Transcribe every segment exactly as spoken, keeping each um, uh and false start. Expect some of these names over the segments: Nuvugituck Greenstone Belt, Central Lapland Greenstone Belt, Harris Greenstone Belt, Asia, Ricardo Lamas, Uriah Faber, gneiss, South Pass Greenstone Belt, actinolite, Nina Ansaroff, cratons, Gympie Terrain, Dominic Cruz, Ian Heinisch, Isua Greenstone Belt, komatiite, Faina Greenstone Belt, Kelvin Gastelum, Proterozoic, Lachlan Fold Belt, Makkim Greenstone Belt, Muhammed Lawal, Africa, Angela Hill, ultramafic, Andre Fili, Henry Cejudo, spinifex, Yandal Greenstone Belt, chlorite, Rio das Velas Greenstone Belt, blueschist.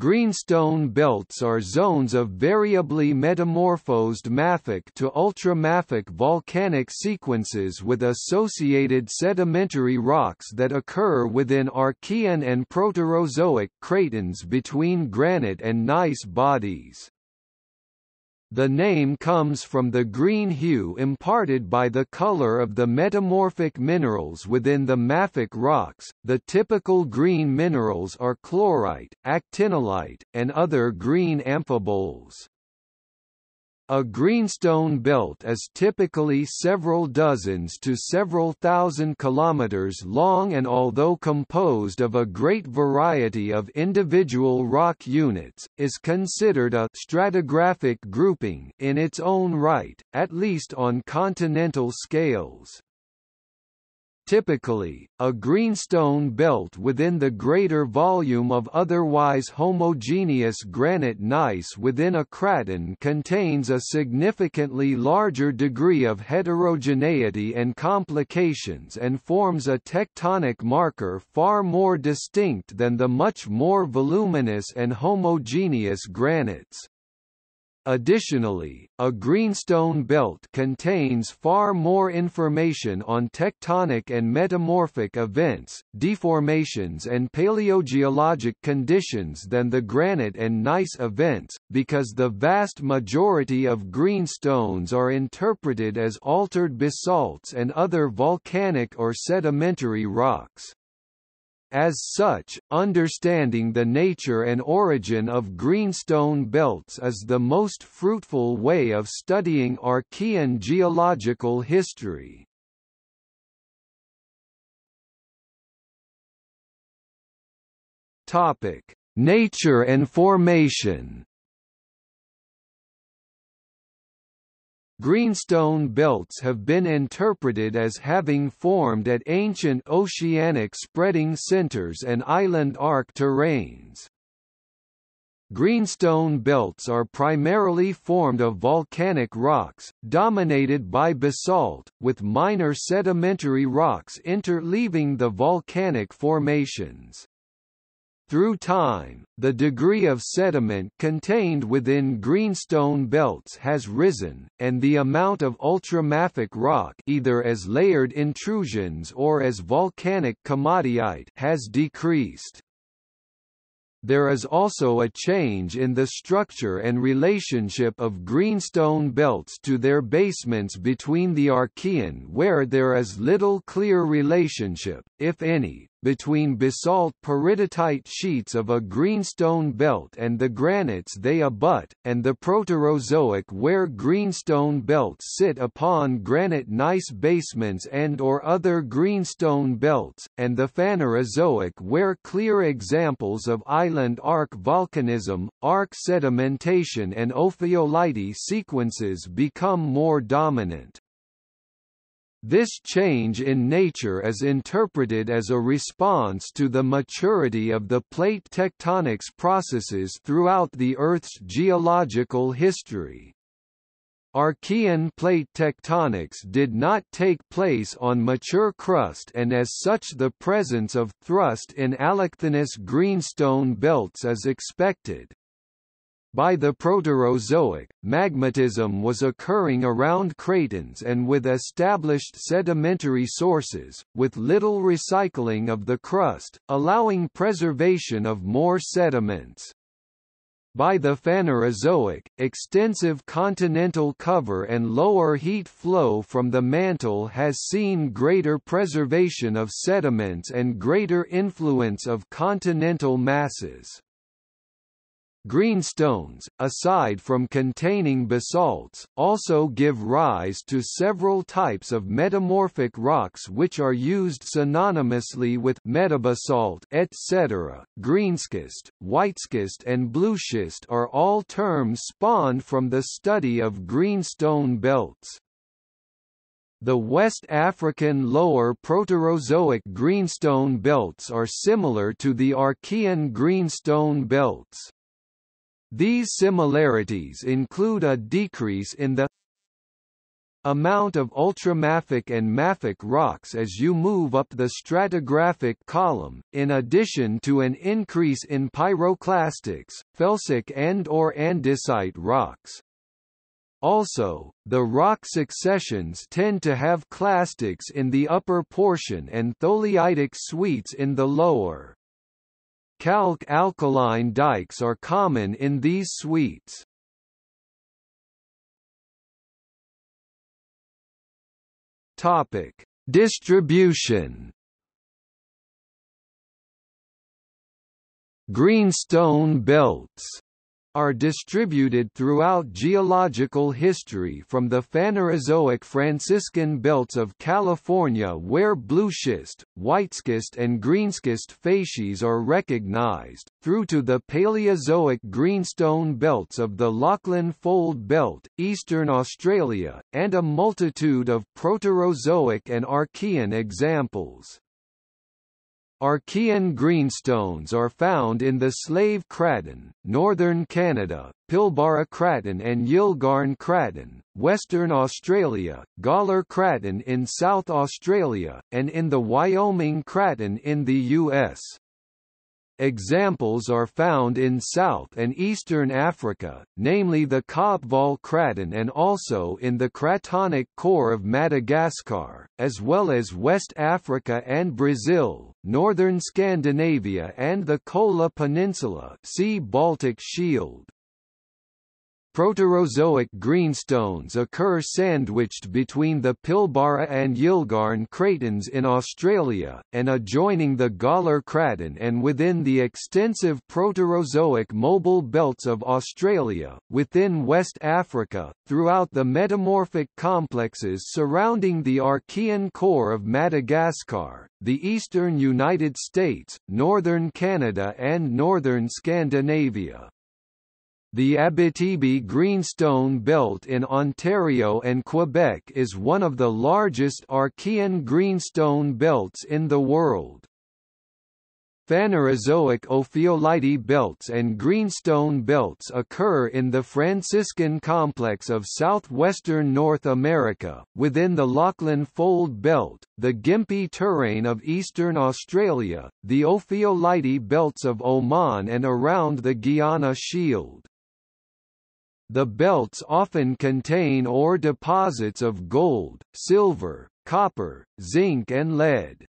Greenstone belts are zones of variably metamorphosed mafic to ultramafic volcanic sequences with associated sedimentary rocks that occur within Archean and Proterozoic cratons between granite and gneiss bodies. The name comes from the green hue imparted by the color of the metamorphic minerals within the mafic rocks. The typical green minerals are chlorite, actinolite, and other green amphiboles. A greenstone belt is typically several dozens to several thousand kilometers long, and although composed of a great variety of individual rock units, is considered a stratigraphic grouping in its own right, at least on continental scales. Typically, a greenstone belt within the greater volume of otherwise homogeneous granite gneiss within a craton contains a significantly larger degree of heterogeneity and complications and forms a tectonic marker far more distinct than the much more voluminous and homogeneous granites. Additionally, a greenstone belt contains far more information on tectonic and metamorphic events, deformations and paleogeologic conditions than the granite and gneiss events, because the vast majority of greenstones are interpreted as altered basalts and other volcanic or sedimentary rocks. As such, understanding the nature and origin of greenstone belts is the most fruitful way of studying Archean geological history. Topic: Nature and formation. Greenstone belts have been interpreted as having formed at ancient oceanic spreading centers and island arc terrains. Greenstone belts are primarily formed of volcanic rocks, dominated by basalt, with minor sedimentary rocks interleaving the volcanic formations. Through time, the degree of sediment contained within greenstone belts has risen, and the amount of ultramafic rock, either as layered intrusions or as volcanic komatiite, has decreased. There is also a change in the structure and relationship of greenstone belts to their basements between the Archean, where there is little clear relationship, if any, between basalt peridotite sheets of a greenstone belt and the granites they abut, and the Proterozoic, where greenstone belts sit upon granite gneiss basements and or other greenstone belts, and the Phanerozoic, where clear examples of island arc volcanism, arc sedimentation and ophiolite sequences become more dominant. This change in nature is interpreted as a response to the maturity of the plate tectonics processes throughout the Earth's geological history. Archean plate tectonics did not take place on mature crust, and as such the presence of thrust in allochthonous greenstone belts is expected. By the Proterozoic, magmatism was occurring around cratons and with established sedimentary sources, with little recycling of the crust, allowing preservation of more sediments. By the Phanerozoic, extensive continental cover and lower heat flow from the mantle has seen greater preservation of sediments and greater influence of continental masses. Greenstones, aside from containing basalts, also give rise to several types of metamorphic rocks which are used synonymously with metabasalt, et cetera. Greenschist, whiteschist and blueschist are all terms spawned from the study of greenstone belts. The West African Lower Proterozoic greenstone belts are similar to the Archean greenstone belts. These similarities include a decrease in the Amount of ultramafic and mafic rocks as you move up the stratigraphic column, in addition to an increase in pyroclastics, felsic and or andesite rocks. Also, the rock successions tend to have clastics in the upper portion and tholeitic suites in the lower. Calc alkaline dikes are common in these suites. Topic: Distribution. Greenstone belts are distributed throughout geological history from the Phanerozoic Franciscan belts of California where blueschist, whiteschist and greenschist facies are recognized, through to the Paleozoic greenstone belts of the Lachlan Fold Belt, eastern Australia, and a multitude of Proterozoic and Archean examples. Archean greenstones are found in the Slave Craton, northern Canada, Pilbara Craton and Yilgarn Craton, Western Australia, Gawler Craton in South Australia, and in the Wyoming Craton in the U S Examples are found in South and Eastern Africa, namely the Kaapvaal Craton and also in the Cratonic core of Madagascar, as well as West Africa and Brazil, northern Scandinavia and the Kola Peninsula. See Baltic Shield. Proterozoic greenstones occur sandwiched between the Pilbara and Yilgarn Cratons in Australia, and adjoining the Gawler Craton and within the extensive Proterozoic mobile belts of Australia, within West Africa, throughout the metamorphic complexes surrounding the Archean core of Madagascar, the eastern United States, northern Canada and northern Scandinavia. The Abitibi Greenstone Belt in Ontario and Quebec is one of the largest Archean greenstone belts in the world. Phanerozoic ophiolite belts and greenstone belts occur in the Franciscan complex of southwestern North America, within the Lachlan Fold Belt, the Gympie Terrain of eastern Australia, the ophiolite belts of Oman and around the Guiana Shield. The belts often contain ore deposits of gold, silver, copper, zinc and lead.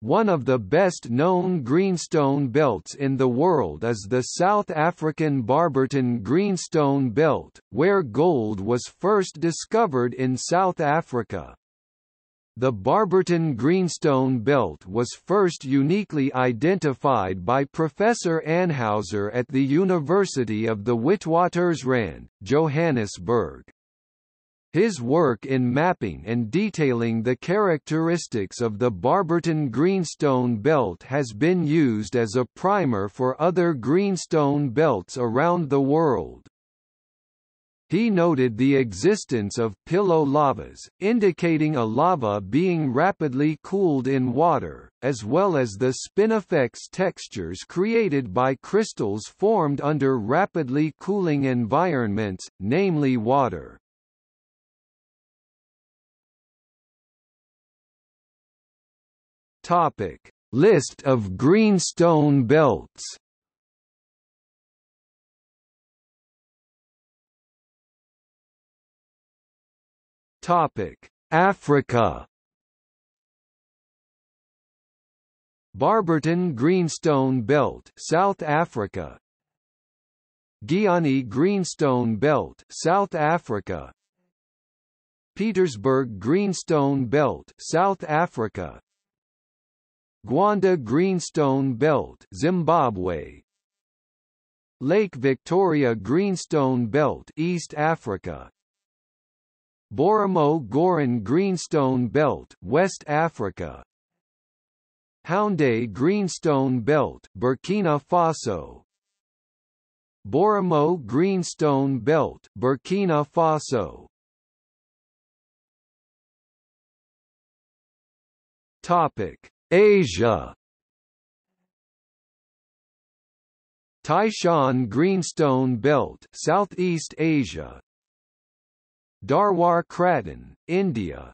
One of the best-known greenstone belts in the world is the South African Barberton Greenstone Belt, where gold was first discovered in South Africa. The Barberton Greenstone Belt was first uniquely identified by Professor Anhauser at the University of the Witwatersrand, Johannesburg. His work in mapping and detailing the characteristics of the Barberton Greenstone Belt has been used as a primer for other greenstone belts around the world. He noted the existence of pillow lavas, indicating a lava being rapidly cooled in water, as well as the spinifex textures created by crystals formed under rapidly cooling environments, namely water. Topic: List of greenstone belts. Topic: Africa. Barberton Greenstone Belt, South Africa. Guiana Greenstone Belt, South Africa. Petersburg Greenstone Belt, South Africa. Gwanda Greenstone Belt, Zimbabwe. Lake Victoria Greenstone Belt, East Africa. Boromo-Goron Greenstone Belt, West Africa. Houndé Greenstone Belt, Burkina Faso. Boromo Greenstone Belt, Burkina Faso. Topic: Asia. Taishan Greenstone Belt, Southeast Asia. Darwar Craton, India.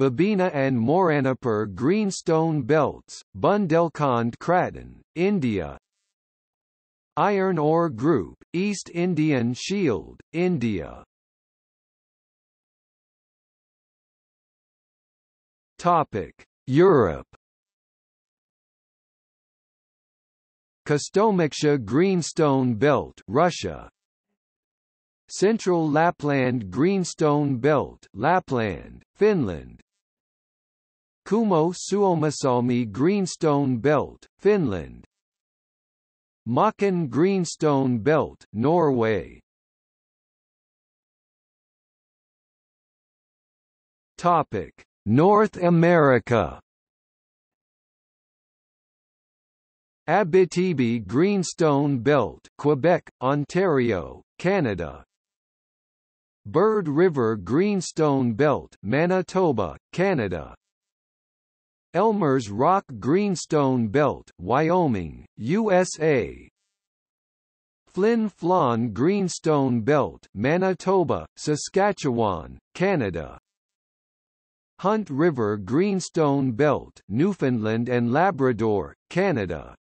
Babina and Moranipur Greenstone Belts, Bundelkhand Craton, India. Iron Ore Group, East Indian Shield, India. Topic: Europe. Kostomuksha Greenstone Belt, Russia. Central Lapland Greenstone Belt, Lapland, Finland. Kumo Suomussalmi Greenstone Belt, Finland. Makkim Greenstone Belt, Norway. Topic: North America. Abitibi Greenstone Belt, Quebec, Ontario, Canada. Bird River Greenstone Belt, Manitoba, Canada. Elmer's Rock Greenstone Belt, Wyoming, U S A. Flynn Flon Greenstone Belt, Manitoba, Saskatchewan, Canada. Hunt River Greenstone Belt, Newfoundland and Labrador, Canada.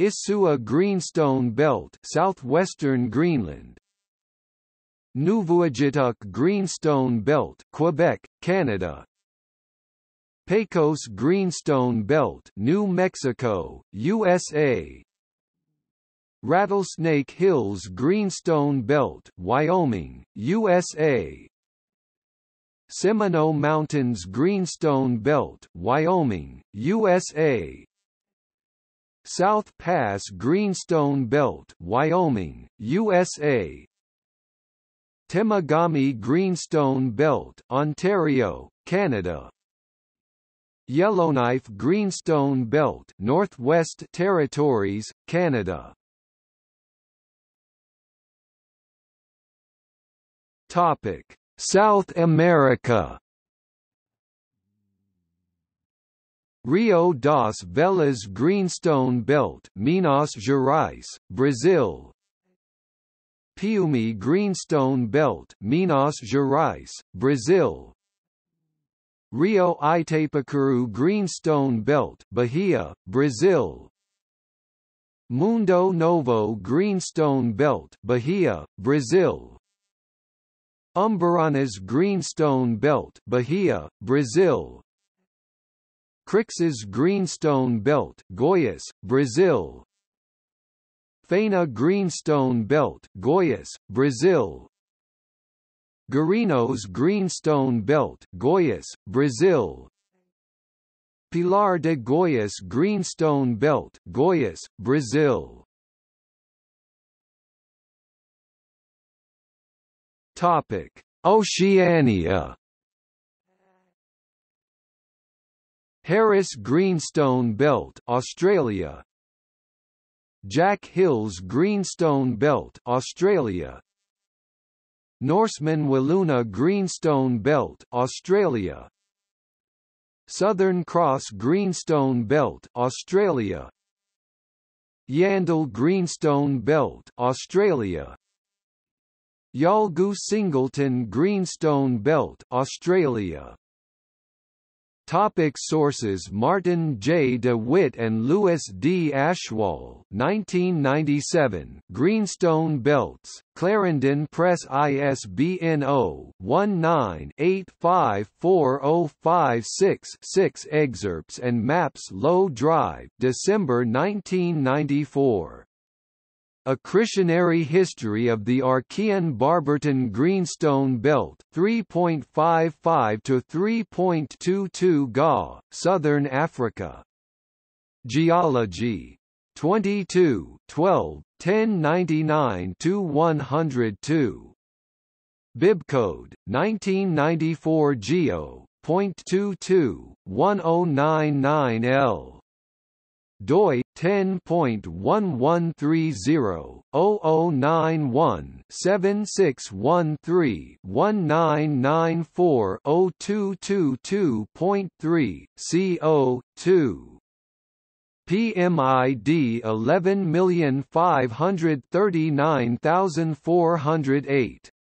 Isua Greenstone Belt, southwestern Greenland. Nuvugituck Greenstone Belt, Quebec, Canada. Pecos Greenstone Belt, New Mexico, U S A. Rattlesnake Hills Greenstone Belt, Wyoming, U S A. Seminole Mountains Greenstone Belt, Wyoming, U S A. South Pass Greenstone Belt, Wyoming, U S A. Temagami Greenstone Belt, Ontario, Canada. Yellowknife Greenstone Belt, Northwest Territories, Canada. Topic: South America. Rio das Velas Greenstone Belt, Minas Gerais, Brazil. Piumi Greenstone Belt, Minas Gerais, Brazil. Rio Itapecuru Greenstone Belt, Bahia, Brazil. Mundo Novo Greenstone Belt, Bahia, Brazil. Umburanas Greenstone Belt, Bahia, Brazil. Crixes Greenstone Belt, Goiás, Brazil. Faina Greenstone Belt, Goiás, Brazil. Garinos Greenstone Belt, Goiás, Brazil. Pilar de Goiás Greenstone Belt, Goiás, Brazil. Topic: Oceania. Harris Greenstone Belt, Australia. Jack Hills Greenstone Belt, Australia. Norseman Wiluna Greenstone Belt, Australia. Southern Cross Greenstone Belt, Australia. Yandal Greenstone Belt, Australia. Yolgu Singleton Greenstone Belt, Australia. Topic sources: Martin J. DeWitt and Louis D. Ashwal, nineteen ninety-seven, Greenstone Belts, Clarendon Press. I S B N zero one nine eight five four zero five six six. Excerpts and maps. Low Drive, December nineteen ninety-four. A Christianary History of the Archean Barberton Greenstone Belt, three fifty-five to three twenty-two Ga, Southern Africa. Geology. twenty-two, twelve, ten ninety-nine to one oh two. Bibcode, nineteen ninety-four Geo, point two two, one oh nine nine L. D O I ten point one one three zero dash zero zero nine one seven six one three one nine nine four zero two two two point three, C O two. P M I D eleven million five hundred thirty-nine thousand four hundred eight.